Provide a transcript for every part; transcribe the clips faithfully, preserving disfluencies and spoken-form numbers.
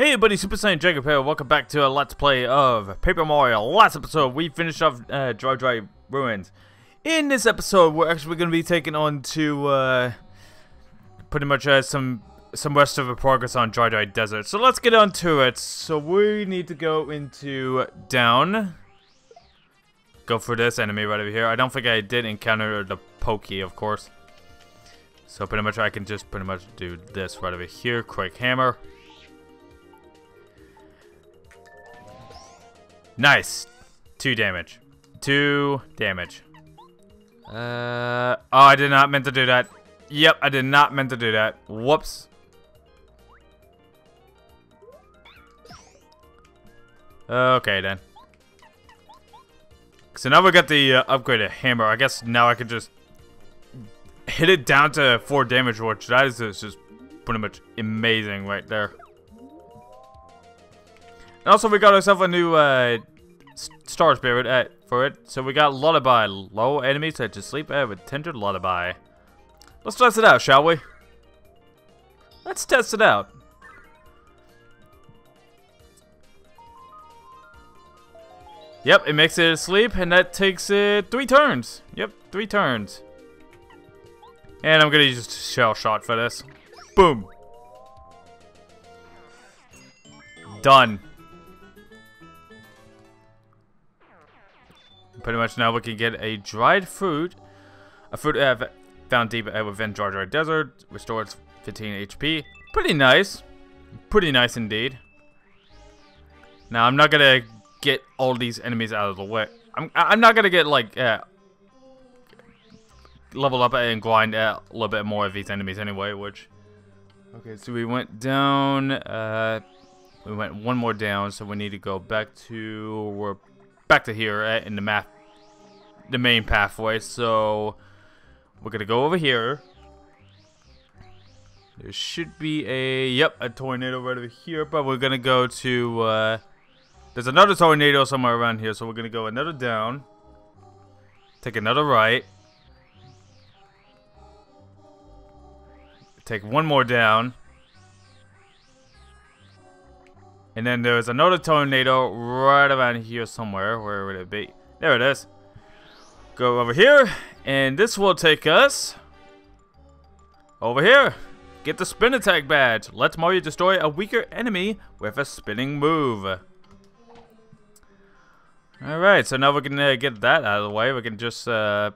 Hey everybody, Super Saiyan Jacob here, welcome back to a Let's Play of Paper Mario. Last episode, we finished off uh, Dry Dry Ruins. In this episode, we're actually going to be taking on to uh, pretty much uh, some some rest of the progress on Dry Dry Desert. So let's get on to it. So we need to go into down. Go for this enemy right over here. I don't think I did encounter the Pokey, of course. So pretty much I can just pretty much do this right over here. Quick hammer. Nice. Two damage. Two damage. Uh, oh, I did not meant to do that. Yep, I did not meant to do that. Whoops. Okay, then. So now we got the uh, upgraded hammer. I guess now I can just hit it down to four damage, which that is just pretty much amazing right there. And also, we got ourselves a new uh, Star Spirit uh, for it. So we got Lullaby. Low enemies that just sleep uh, with Tindered Lullaby. Let's test it out, shall we? Let's test it out. Yep, it makes it asleep, and that takes it three turns. Yep, three turns. And I'm going to use a shell shot for this. Boom. Done. Pretty much now we can get a dried fruit, a fruit uh, found deep within Dry Dry Desert, restores fifteen H P. Pretty nice, pretty nice indeed. Now I'm not gonna get all these enemies out of the way. I'm I'm not gonna get like uh, level up and grind out a little bit more of these enemies anyway. Which okay, so we went down. Uh, we went one more down, so we need to go back to where. Back to here uh, in the map, the main pathway. So we're gonna go over here. There should be a yep a tornado right over here, but we're gonna go to. Uh, there's another tornado somewhere around here, so we're gonna go another down. Take another right. Take one more down. And then there's another tornado right around here somewhere. Where would it be? There it is. Go over here. And this will take us over here. Get the spin attack badge. Let's Mario destroy a weaker enemy with a spinning move. Alright, so now we can uh, get that out of the way. We can just uh,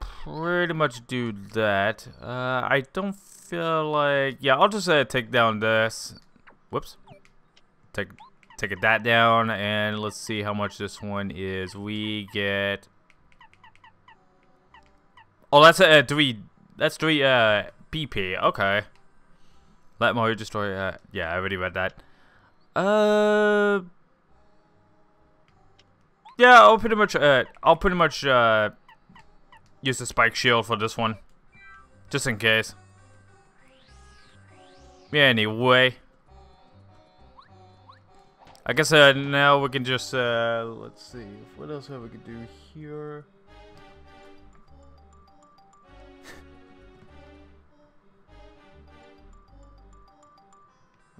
pretty much do that. Uh, I don't feel like... Yeah, I'll just uh, take down this. Whoops. Take, take that down, and let's see how much this one is. We get. Oh, that's a, a three. That's three. Uh, P P. Okay. Let Mario destroy. Uh, yeah, I already read that. Uh. Yeah, I'll pretty much. Uh, I'll pretty much. Uh, use the spike shield for this one, just in case. Yeah. Anyway. I guess uh, now we can just, uh, let's see, what else have we can do here?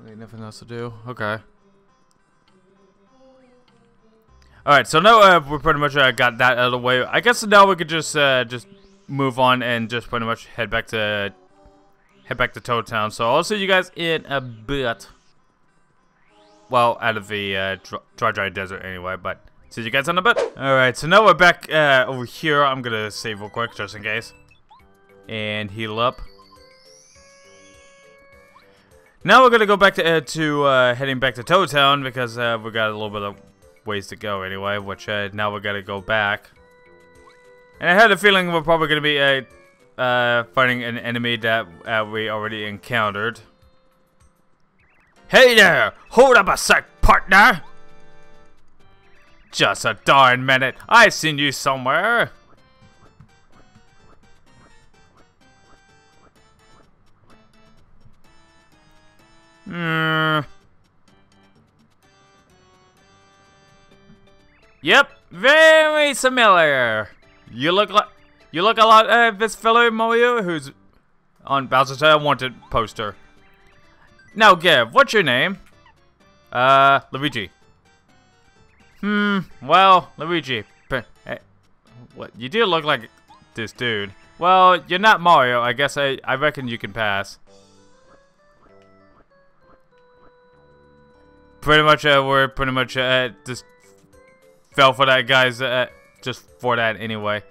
Wait, nothing else to do? Okay. Alright, so now uh, we pretty much uh, got that out of the way. I guess now we could just, uh, just move on and just pretty much head back to, head back to Toad Town. So I'll see you guys in a bit. Well, out of the uh, Dry Dry Desert anyway, but see you guys on the bit. Alright, so now we're back uh, over here. I'm gonna save real quick just in case. And heal up. Now we're gonna go back to, uh, to uh, heading back to Toad Town because uh, we got a little bit of ways to go anyway, which uh, now we gotta go back. And I had a feeling we're probably gonna be uh, uh, fighting an enemy that uh, we already encountered. Hey there! Hold up a sec, partner! Just a darn minute. I seen you somewhere. Hmm. Yep, very similar. You look like you look a lot at uh, this fellow Mario who's on Bowser's uh, wanted poster. Now, Gav, what's your name? Uh, Luigi. Hmm, well, Luigi. Hey, what? You do look like this dude. Well, you're not Mario. I guess I, I reckon you can pass. Pretty much, uh, we're pretty much uh, just fell for that, guys. Uh, just for that, anyway.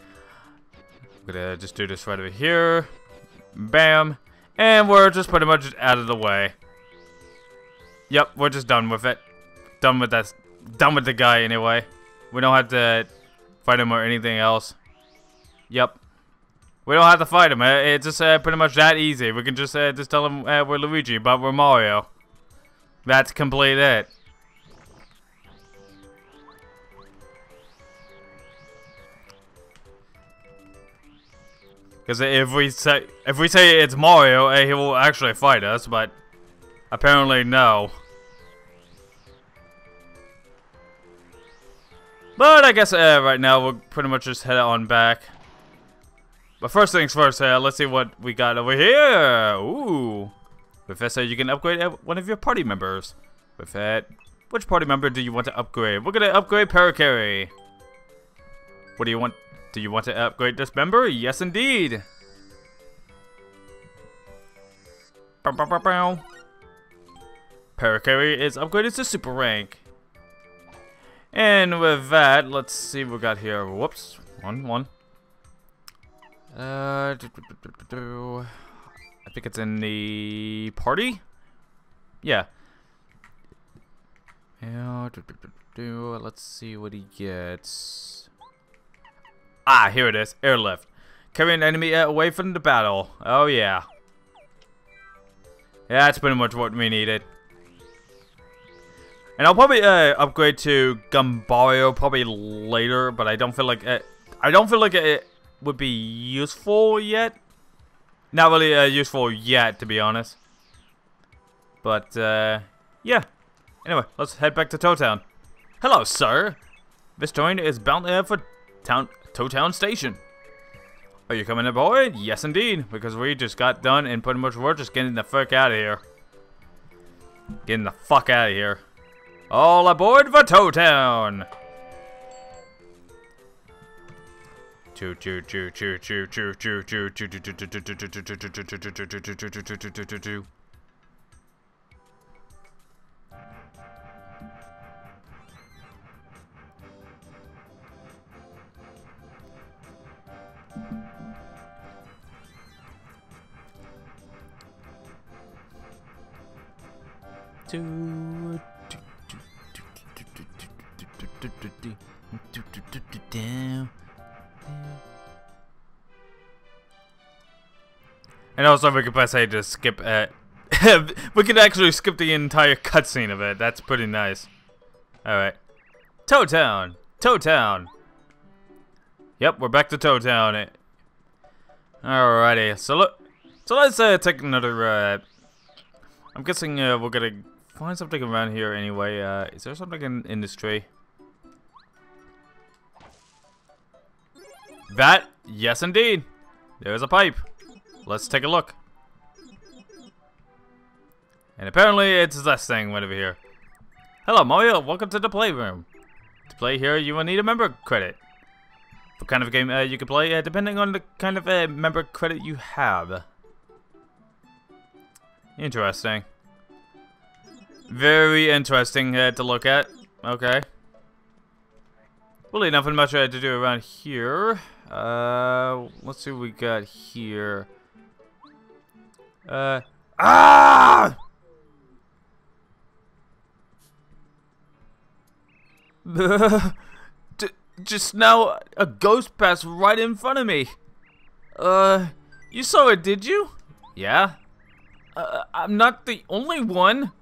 I'm gonna just do this right over here. Bam. And we're just pretty much out of the way. Yep, we're just done with it. Done with that. Done with the guy, anyway. We don't have to fight him or anything else. Yep. We don't have to fight him. It's just uh, pretty much that easy. We can just uh, just tell him uh, we're Luigi, but we're Mario. That's complete it. Because if we say if we say it's Mario, uh, he will actually fight us. But apparently, no. But I guess uh, right now we'll pretty much just head on back. But first things first, uh, let's see what we got over here. Ooh. With that said, you can upgrade one of your party members. With that, which party member do you want to upgrade? We're gonna upgrade Parakarry. What do you want? Do you want to upgrade this member? Yes, indeed. Parakarry is upgraded to super rank. And with that, let's see what we got here. Whoops, one, one. Uh, do, do, do, do, do. I think it's in the party. Yeah. Yeah. Do, do, do, do. Let's see what he gets. Ah, here it is. Airlift. Carry an enemy away from the battle. Oh yeah. Yeah, that's pretty much what we needed. And I'll probably uh, upgrade to Goombario probably later, but I don't feel like it. I don't feel like it would be useful yet. Not really uh, useful yet, to be honest. But, uh, yeah. Anyway, let's head back to Toad Town. Hello, sir. This train is bound uh, for town, Toad Town Station. Are you coming aboard? Yes, indeed. Because we just got done and pretty much we're just getting the fuck out of here. Getting the fuck out of here. All aboard for Toad Town. Choo choo choo choo choo choo choo choo choo choo choo choo choo choo choo choo choo choo. And also, we could say to skip. Uh, we could actually skip the entire cutscene of it. That's pretty nice. All right, Toad Town, Toad Town. Yep, we're back to Toad Town. Alrighty, so look, so let's uh, take another. Uh, I'm guessing uh, we're gonna find something around here anyway. Uh, is there something in industry? That, yes, indeed. There is a pipe. Let's take a look. And apparently it's this thing right over here. Hello Mario, welcome to the playroom. To play here you will need a member credit. What kind of game uh, you can play uh, depending on the kind of uh, member credit you have. Interesting. Very interesting uh, to look at. Okay. Really nothing much uh, to do around here. Uh, let's see what we got here. Uh, ah! Just now, a ghost passed right in front of me. Uh, you saw it, did you? Yeah. Uh, I'm not the only one.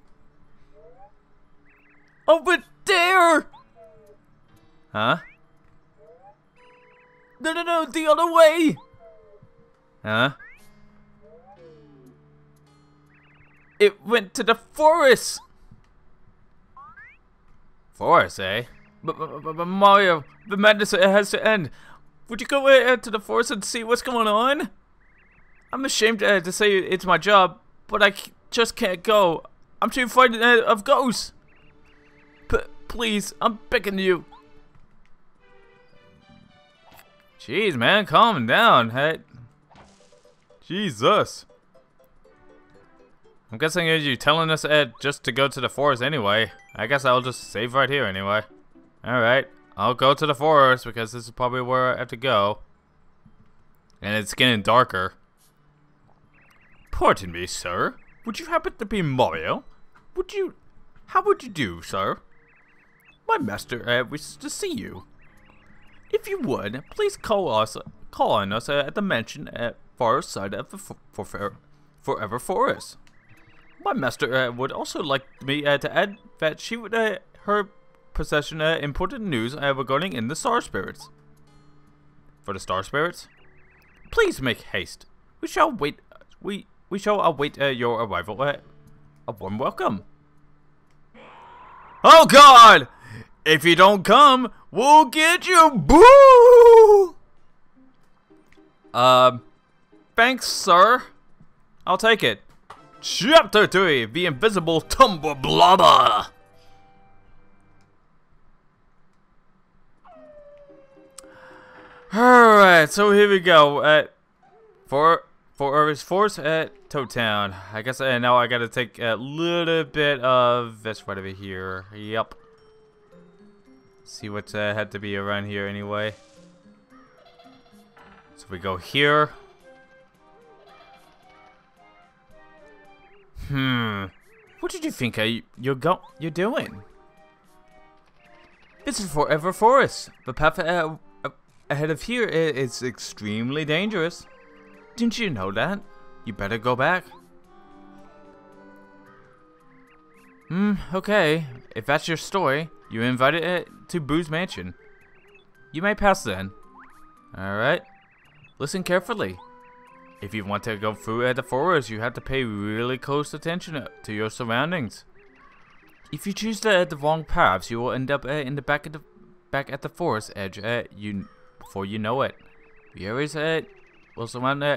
Over there! Huh? No, no, no, the other way! Huh? It went to the forest! Forest, eh? But, but, but, but Mario, the madness has to end. Would you go uh, to the forest and see what's going on? I'm ashamed uh, to say it's my job, but I c just can't go. I'm too frightened uh, of ghosts. please. I'm picking you. Jeez, man, calm down. Hey, Jesus. I'm guessing as you telling us, Ed, just to go to the forest anyway. I guess I'll just save right here anyway. All right, I'll go to the forest because this is probably where I have to go. And it's getting darker. Pardon me, sir. Would you happen to be Mario? Would you? How would you do, sir? My master uh, wishes to see you. If you would, please call us, call on us uh, at the mansion at far side of the for, for, Forever Forest. My master uh, would also like me uh, to add that she would uh, her possession uh, important news uh, regarding in the Star Spirits. For the Star Spirits, please make haste. We shall wait. We we shall await uh, your arrival. Uh, a warm welcome. Oh God! If you don't come, we'll get you, Boo! Um, uh, thanks, sir. I'll take it. Chapter three: The Invisible Tumble Blobber. All right, so here we go. At uh, for for his force at Toad Town. I guess uh, now I gotta take a little bit of this right over here. Yep. See what uh, had to be around here anyway. So we go here. Hmm. What did you think uh, you're go you're doing? This is Forever Forest. The path uh, ahead of here is extremely dangerous. Didn't you know that? You better go back. Hmm. Okay. If that's your story. You invited it to Boo's Mansion. You may pass then. Alright. Listen carefully. If you want to go through at the forest, you have to pay really close attention to your surroundings. If you choose the, the wrong paths, you will end up uh, in the back, of the back at the forest edge uh, you, before you know it. The areas uh, will surround uh,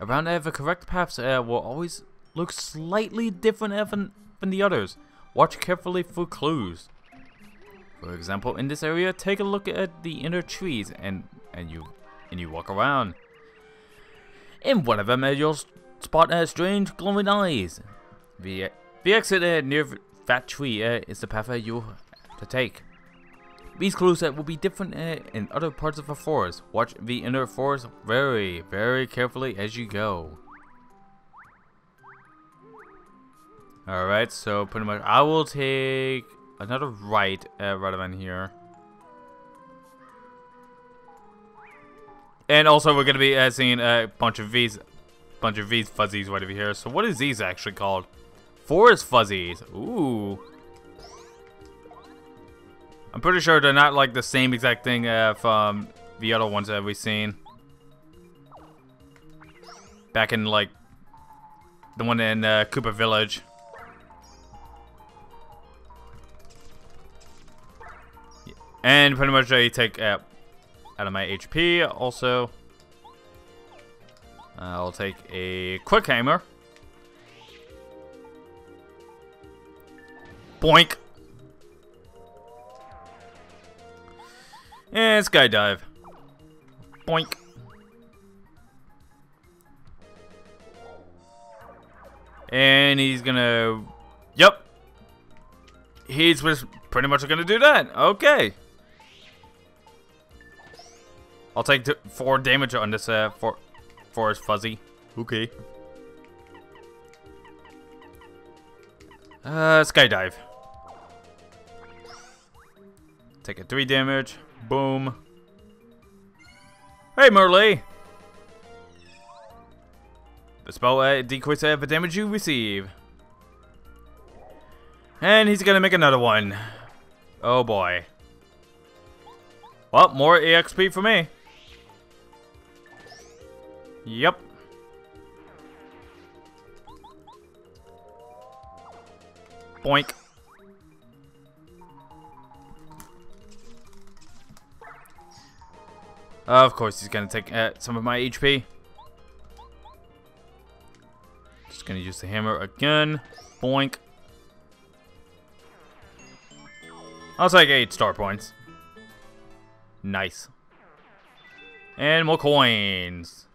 around uh, the correct paths uh, will always look slightly different uh, than, than the others. Watch carefully for clues. For example, in this area, take a look at the inner trees, and and you and you walk around. In one of them, you'll spot uh, strange glowing eyes. The the exit uh, near that tree uh, is the path uh, you have to take. These clues uh, will be different uh, in other parts of the forest. Watch the inner forest very, very carefully as you go. All right, so pretty much, I will take another right, uh, right around here. And also, we're gonna be uh, seeing a bunch of these, bunch of these fuzzies right over here. So, what is these actually called? Forest fuzzies. Ooh. I'm pretty sure they're not like the same exact thing uh, from the other ones that we've seen back in like the one in uh, Koopa Village. And pretty much I take uh, out of my H P. Also, I'll take a quick hammer. Boink. And skydive. Boink. And he's gonna. Yep. He's pretty much gonna do that. Okay. I'll take four damage on this uh, for forest fuzzy. Okay. Uh, skydive. Take a three damage. Boom. Hey, Merle. The spell uh, decreases uh, the damage you receive. And he's gonna make another one. Oh boy. Well, more E X P for me. Yep. Boink. Of course, he's gonna take uh, some of my H P. Just gonna use the hammer again. Boink. I'll take eight star points. Nice. And more coins.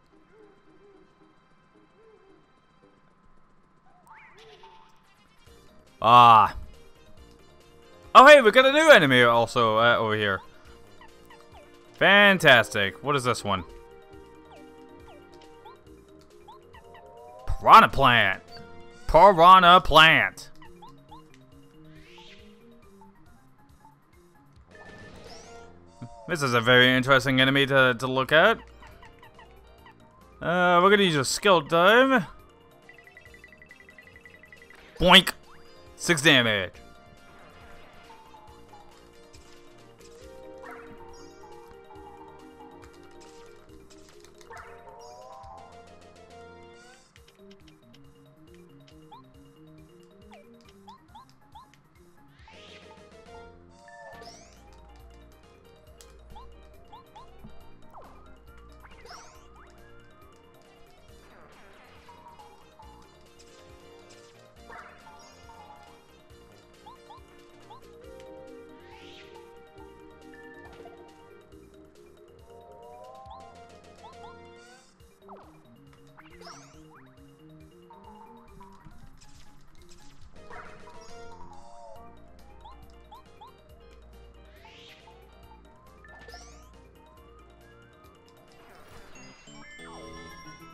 Ah. Oh, hey, we got a new enemy also uh, over here. Fantastic. What is this one? Piranha Plant. Piranha Plant. This is a very interesting enemy to, to look at. Uh, we're gonna use a skill dive. Boink. Six damage.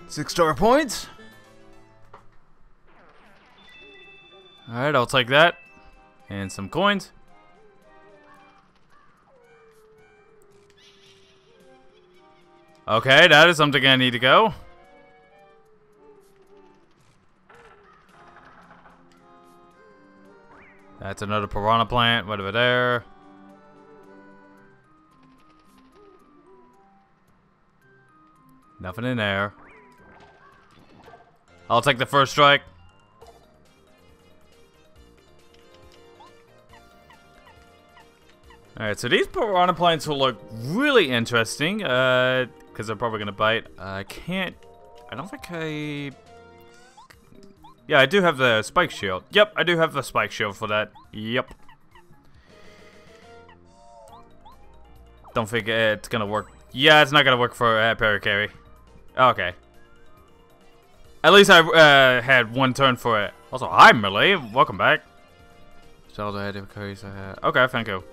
Six star points. Alright, I'll take that. And some coins. Okay, that is something I need to go. That's another piranha plant, right over there. Nothing in there. I'll take the first strike. Alright, so these piranha plants will look really interesting, uh, because they're probably gonna bite. I can't, I don't think I, yeah, I do have the spike shield. Yep, I do have the spike shield for that. Yep. Don't think it's gonna work. Yeah, it's not gonna work for uh, Parakarry. Okay. At least I uh, had one turn for it. Also, hi, Millie. Welcome back. Okay, thank you.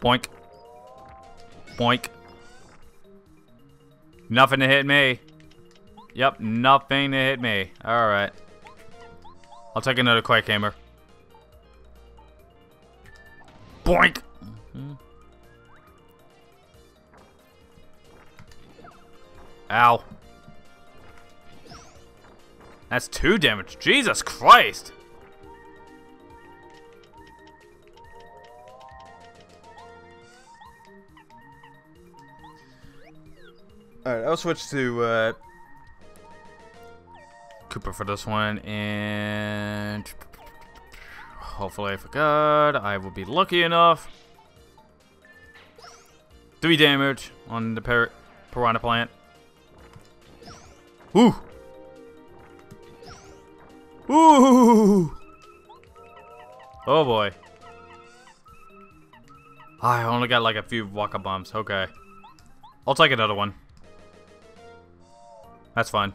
Boink. Boink. Nothing to hit me. Yep, nothing to hit me. Alright. I'll take another Quake Hammer. Boink! Mm-hmm. Ow. That's two damage. Jesus Christ. Alright, I'll switch to uh, Koopa for this one, and hopefully I forgot. I will be lucky enough. Three damage on the par piranha plant. Ooh! Ooh! Oh boy. I only got like a few Waka Bombs. Okay. I'll take another one. That's fine.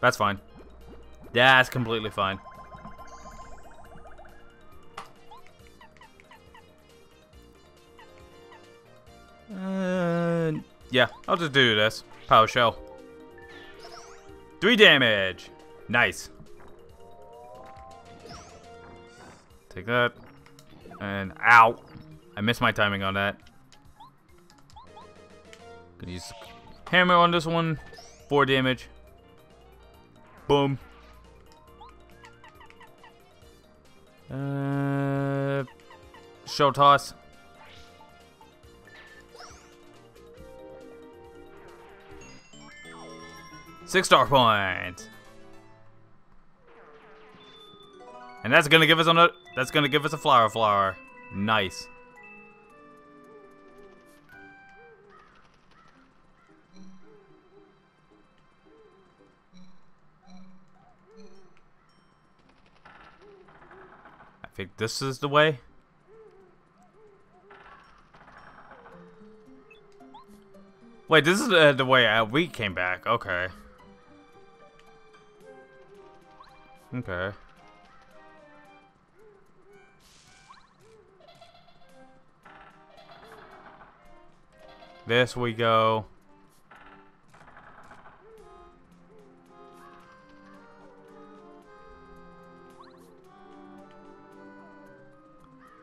That's fine. That's completely fine. Uh, yeah, I'll just do this. Power Shell. Three damage. Nice. Take that. And ow. I missed my timing on that. Gonna use hammer on this one. Four damage. Boom. Uh, shell toss. Six star points, and that's gonna give us another. That's gonna give us a flower flower. Nice. I think this is the way. Wait, this is uh, the way uh, we came back. Okay. Okay. This we go.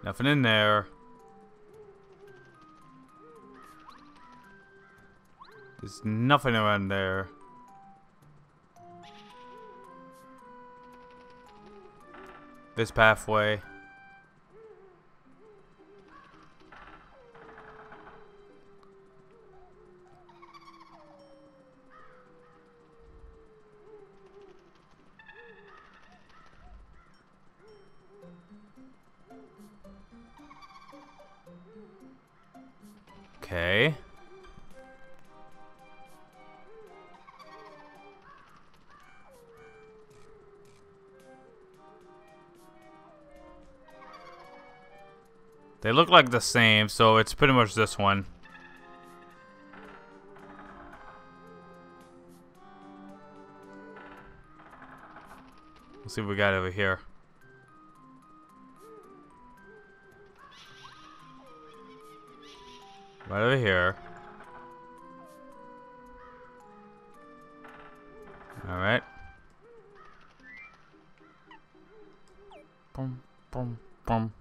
Nothing in there. There's nothing around there. This pathway. Okay. They look like the same, so it's pretty much this one. Let's see what we got over here. Right over here. Alright. Boom, boom, boom.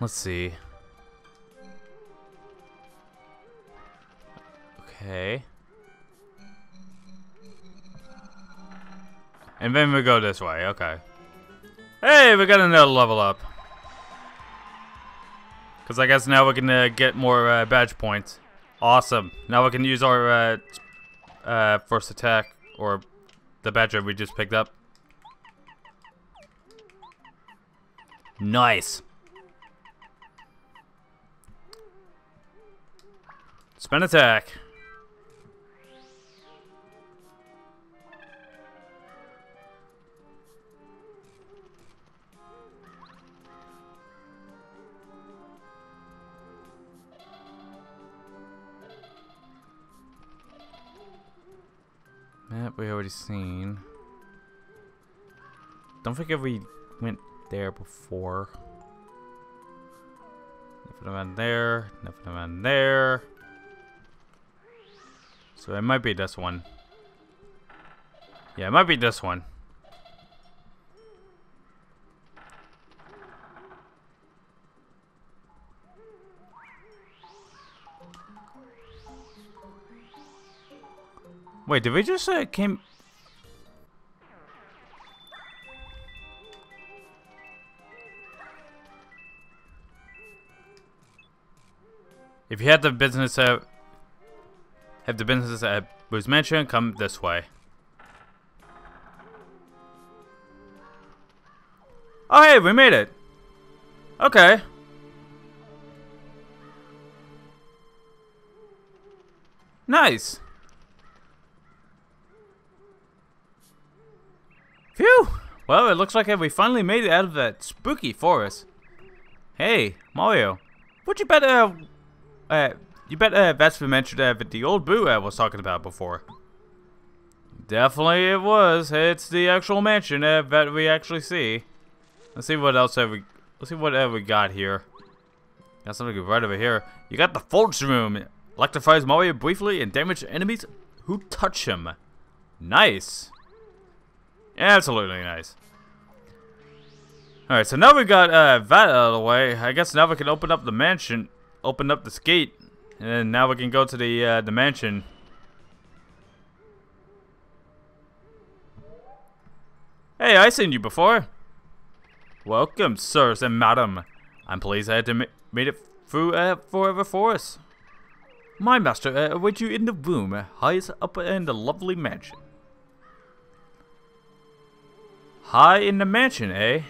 Let's see. Okay. And then we go this way, okay. Hey, we got another level up. Because I guess now we can uh, get more uh, badge points. Awesome. Now we can use our uh, uh, first attack, or the badge that we just picked up. Nice. Spin attack. Map we already seen. Don't forget we went there before. Nothing around there. Nothing around there. So it might be this one. Yeah, it might be this one. Wait, did we just uh, came... If you had the business out... Uh, Have the businesses at Boo's Mansion come this way. Oh hey, we made it. Okay. Nice. Phew. Well, it looks like we finally made it out of that spooky forest. Hey, Mario. Would you bet uh, uh You bet uh, that's the mention uh, that the old Boo I was talking about before. Definitely it was. It's the actual mansion uh, that we actually see. Let's see what else have we. Let's see what have we got here. Got something right over here. You got the Forge Room. Electrifies Mario briefly and damages enemies who touch him. Nice. Absolutely nice. All right, so now we got uh, that out of the way. I guess now we can open up the mansion. Open up this gate. And now we can go to the uh, the mansion. Hey, I seen you before. Welcome, sirs and madam. I'm pleased I had to ma made it through uh, Forever Forest. My master uh, awaits you in the room highest up in the lovely mansion. High in the mansion, eh?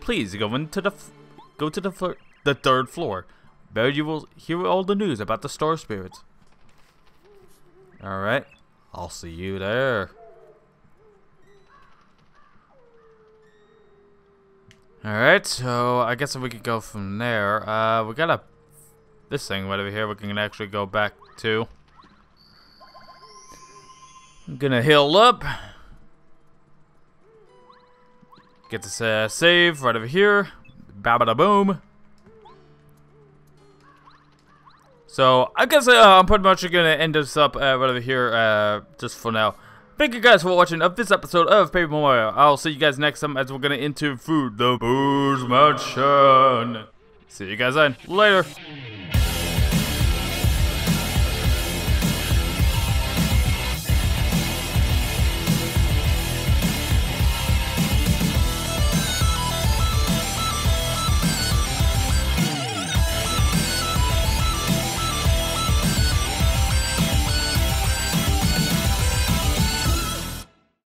Please go into the f go to the the third floor, where you will hear all the news about the Star Spirits. Alright, I'll see you there. Alright, so I guess if we could go from there, uh, we got a, this thing right over here we can actually go back to. I'm gonna heal up. Get this uh, save right over here. Ba-ba-da-boom. So, I guess uh, I'm pretty much going to end this up uh, right over here uh, just for now. Thank you guys for watching of this episode of Paper Mario. I'll see you guys next time as we're going to into food, the Boo's Mansion. See you guys then. Later.